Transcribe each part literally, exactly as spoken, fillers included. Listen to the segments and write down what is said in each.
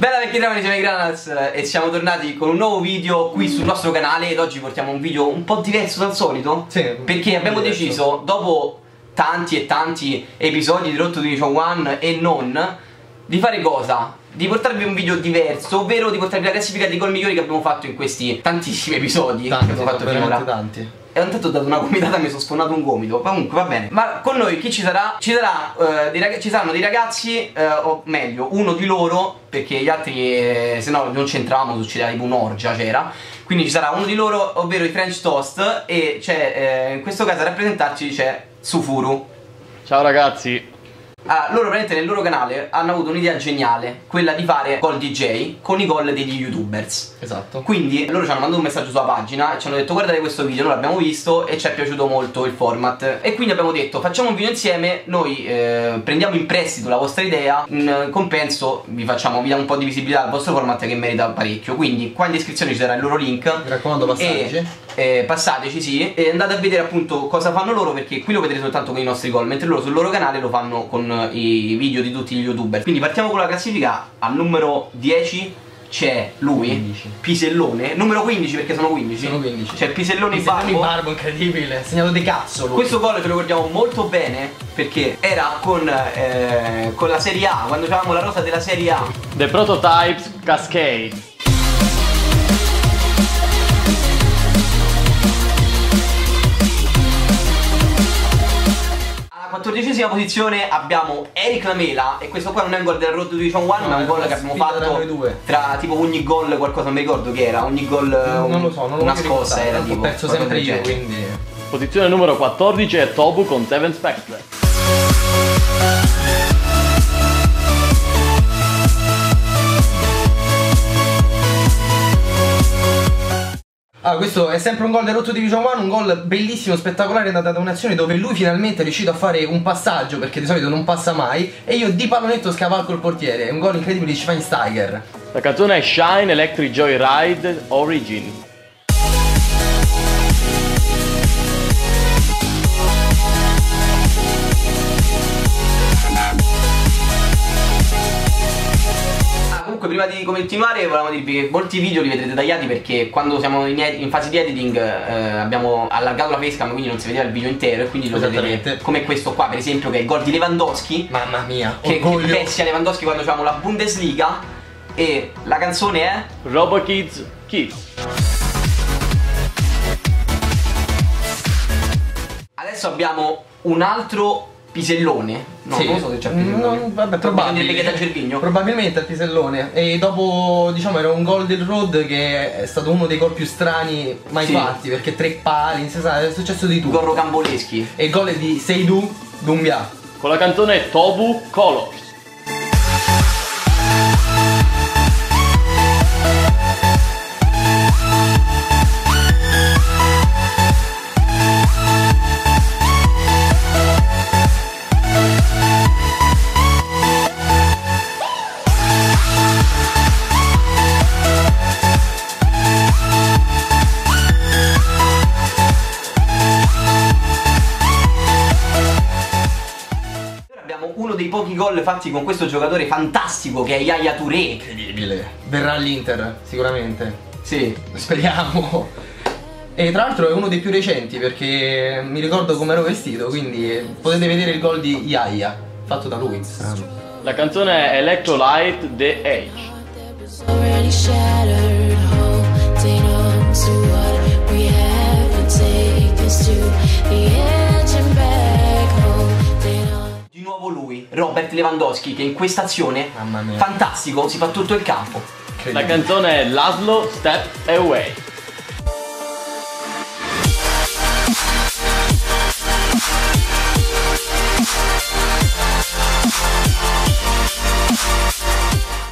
Bella vecchia amici di Grananas, e siamo tornati con un nuovo video qui sul nostro canale. Ed oggi portiamo un video un po' diverso dal solito. Sì, perché abbiamo diverso. deciso, dopo tanti e tanti episodi di Rotto Division uno e non, di fare cosa? Di portarvi un video diverso, ovvero di portarvi la classifica dei gol migliori che abbiamo fatto in questi tantissimi episodi. Tanti, che abbiamo fatto finora. Tanti. E intanto ho dato una gomitata e mi sono sfondato un gomito. Comunque va bene. Ma con noi chi ci sarà? Ci, sarà, eh, dei ci saranno dei ragazzi, eh, o meglio, uno di loro, perché gli altri eh, se no non c'entravamo, succedeva tipo un'orgia c'era. Quindi ci sarà uno di loro, ovvero i French Toast. E c'è, eh, in questo caso a rappresentarci c'è Sufuru. Ciao ragazzi. Allora, loro praticamente nel loro canale hanno avuto un'idea geniale, quella di fare gol D J con i gol degli youtubers. Esatto. Quindi loro ci hanno mandato un messaggio sulla pagina e ci hanno detto guardate questo video, noi l'abbiamo visto e ci è piaciuto molto il format. E quindi abbiamo detto facciamo un video insieme, noi eh, prendiamo in prestito la vostra idea, in compenso vi facciamo, vi diamo un po' di visibilità al vostro format che merita parecchio. Quindi qua in descrizione ci sarà il loro link. Mi raccomando passateci. E, eh, passateci sì, e andate a vedere appunto cosa fanno loro, perché qui lo vedrete soltanto con i nostri gol, mentre loro sul loro canale lo fanno con i video di tutti gli youtuber. Quindi partiamo con la classifica. Al numero dieci c'è lui, quindici. Pisellone. Numero quindici, perché sono quindici. Sono quindici. C'è Pisellone, Pisellone Barbo. Barbo, incredibile, segnato di cazzo lui. Questo gol ce lo ricordiamo molto bene perché era con, eh, con la Serie A, quando avevamo la rosa della Serie A. The Prototypes Cascade. quattordicesima posizione abbiamo Eric Lamela, e questo qua non è un gol della Rotto Division uno, no, ma è un gol che abbiamo fatto due. Tra tipo ogni gol qualcosa, non mi ricordo che era, ogni gol non un, lo so, non lo una scossa era tipo, perso sempre io, quindi. Posizione numero quattordici è Tobu con Seven Spectre. Ah, questo è sempre un gol del Rotto Division uno, un gol bellissimo, spettacolare, andato da un'azione dove lui finalmente è riuscito a fare un passaggio, perché di solito non passa mai, e io di pallonetto scavalco il portiere, è un gol incredibile di Chainsmokers. La canzone è Shine Electric Joyride Origin. Prima di continuare volevamo dirvi che molti video li vedrete tagliati, perché quando siamo in, in fase di editing eh, abbiamo allargato la facecam, quindi non si vedeva il video intero, e quindi lo vedete come questo qua per esempio, che è il gol di Lewandowski. Mamma mia, che bestia Lewandowski quando facevamo la Bundesliga. E la canzone è Robo Kids Kids. Adesso abbiamo un altro Pisellone, no, sì. Non so se c'è Pisellone. No, vabbè, probabilmente, probabilmente è Pisellone. E dopo, diciamo, era un gol del Road che è stato uno dei gol più strani mai sì. fatti, perché tre pali, insomma, è successo di tutto. Gol rocamboleschi. E il gol è di Seydou Doumbia. Con la canzone Tobu Colors. Pochi gol fatti con questo giocatore fantastico che è Yaya Touré. Incredibile. Verrà all'Inter sicuramente. Sì, speriamo. E tra l'altro è uno dei più recenti, perché mi ricordo come ero vestito, quindi potete vedere il gol di Yaya fatto da lui. La canzone è Electrolyte The Age. Di nuovo lui, Robert Lewandowski, che in questa azione, mamma mia, fantastico, si fa tutto il campo. La canzone è Laszlo Step Away.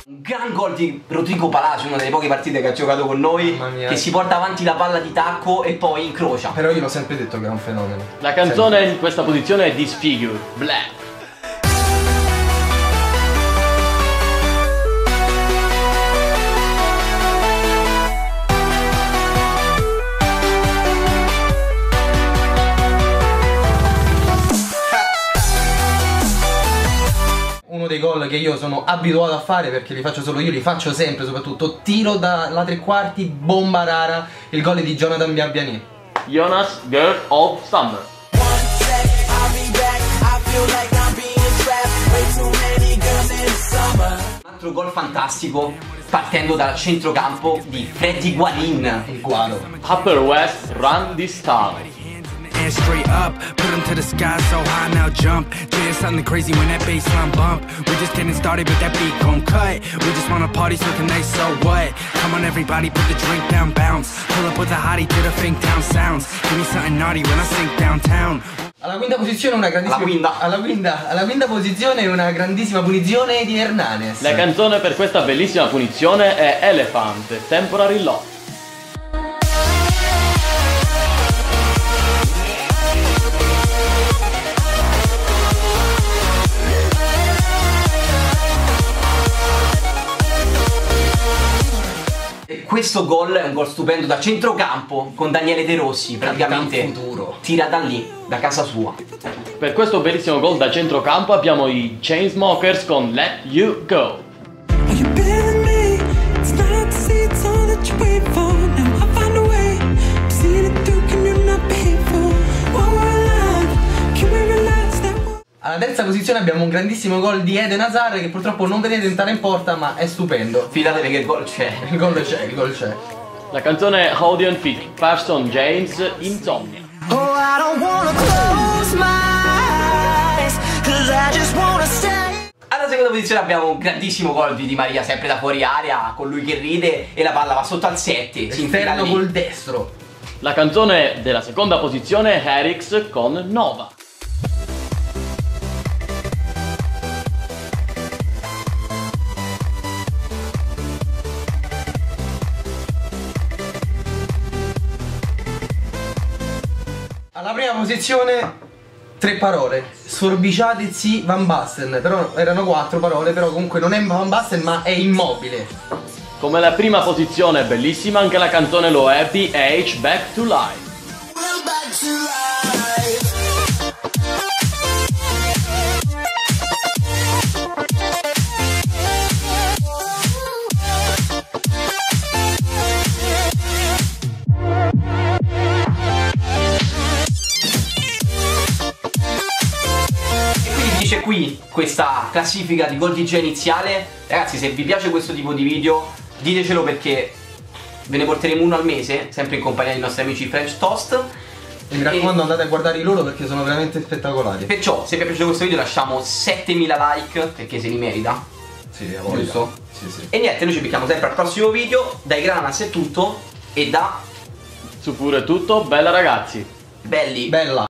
Un gran gol di Rodrigo Palacio, una delle poche partite che ha giocato con noi, che si porta avanti la palla di tacco e poi incrocia. Però io l'ho sempre detto che è un fenomeno. La canzone sempre. In questa posizione è Disfigure, Black. Dei gol che io sono abituato a fare, perché li faccio solo io, li faccio sempre, soprattutto tiro dalla tre quarti, bomba rara, il gol di Jonathan Bianbianin. Jonas Girl of Summer. Un altro gol fantastico partendo dal centrocampo di Freddy Guarin, il guano. Upper West Run This Town. Alla quinta posizione una grandissima quinta. Alla, quinta, alla quinta posizione una grandissima punizione di Hernanes. La canzone per questa bellissima punizione è Elephant, Temporary Love. Questo gol è un gol stupendo da centrocampo con Daniele De Rossi, praticamente tira da lì, da casa sua. Per questo bellissimo gol da centrocampo abbiamo i Chainsmokers con Let You Go. Alla terza posizione abbiamo un grandissimo gol di Eden Hazard, che purtroppo non vedete entrare in porta, ma è stupendo. Fidatevi che il gol c'è. Il gol c'è, il gol c'è. La canzone Howdian Fit, Parsons James, Insomnia. Oh, I don't wanna close my eyes, 'cause I just wanna stay. Alla seconda posizione abbiamo un grandissimo gol di Di Maria, sempre da fuori area, con lui che ride e la palla va sotto al sette. Si interno col destro. La canzone della seconda posizione è Eric con Nova. Alla prima posizione tre parole, sforbiciatezzi Van Basten, però erano quattro parole, però comunque non è Van Basten ma è Immobile. Come la prima posizione è bellissima, anche la canzone lo è, B H Back to Life. Qui questa classifica di gol di G iniziale, ragazzi, se vi piace questo tipo di video ditecelo, perché ve ne porteremo uno al mese, sempre in compagnia dei nostri amici French Toast. E mi raccomando, e... andate a guardare loro perché sono veramente spettacolari. Perciò, se vi è piaciuto questo video lasciamo settemila like, perché se li merita. Sì, a voglia. Giusto? Sì, sì. E niente, noi ci becchiamo sempre al prossimo video. Dai Grananas è tutto e da Sufuru è tutto, bella ragazzi. Belli. Bella.